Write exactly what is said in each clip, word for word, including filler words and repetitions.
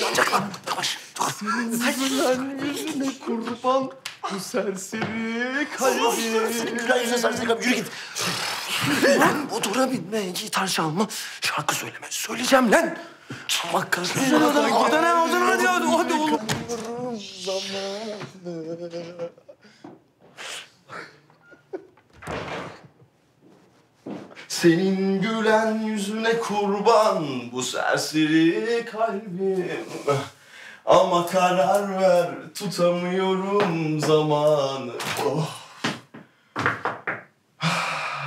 Yanacak lan. Yavaş. Senin yüzüne kurban bu serseri kalbim. Senin gülen yüzüne serseri kalbim. Yürü git. Lan motora binme, gitar çalma, şarkı söyleme. Söyleyeceğim lan. Çalmak karışma. O da ne? O da ne? Hadi hadi. Hadi oğlum. Senin gülen yüzüne kurban bu serseri kalbim. Ama karar ver, tutamıyorum zamanı. Oh.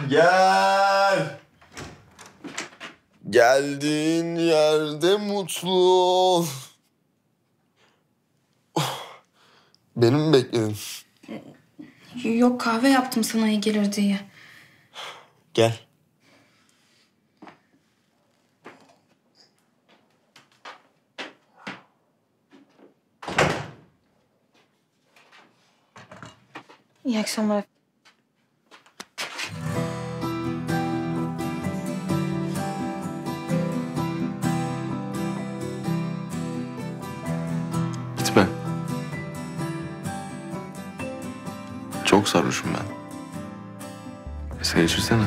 Gel. Geldiğin yerde mutlu ol. Oh. Beni mi bekledin? Yok, kahve yaptım sana iyi gelir diye. Gel. İyi akşamlar. Gitme. Çok sarhoşum ben. E sen içirsene.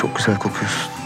Çok güzel kokuyorsun.